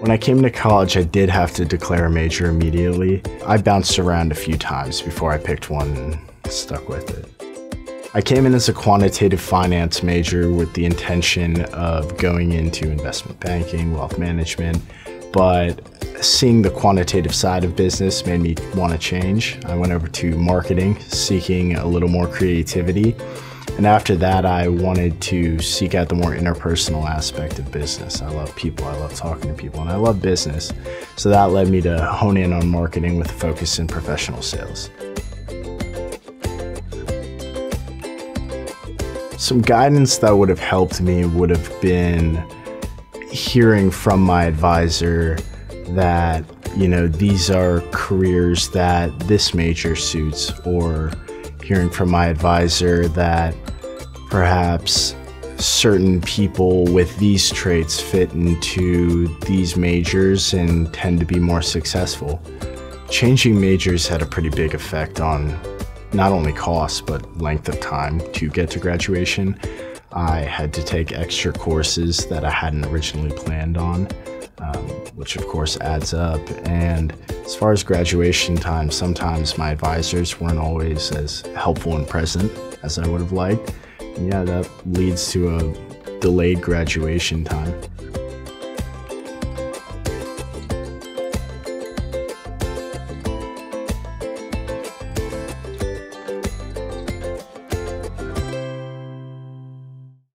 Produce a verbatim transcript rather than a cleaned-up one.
When I came to college, I did have to declare a major immediately. I bounced around a few times before I picked one and stuck with it. I came in as a quantitative finance major with the intention of going into investment banking, wealth management, but seeing the quantitative side of business made me want to change. I went over to marketing, seeking a little more creativity. And after that, I wanted to seek out the more interpersonal aspect of business. I love people, I love talking to people, and I love business. So that led me to hone in on marketing with a focus in professional sales. Some guidance that would have helped me would have been hearing from my advisor that, you know, these are careers that this major suits, or hearing from my advisor that perhaps certain people with these traits fit into these majors and tend to be more successful. Changing majors had a pretty big effect on not only cost, but length of time to get to graduation. I had to take extra courses that I hadn't originally planned on, Um, which of course adds up. And as far as graduation time, sometimes my advisors weren't always as helpful and present as I would have liked. And yeah, that leads to a delayed graduation time.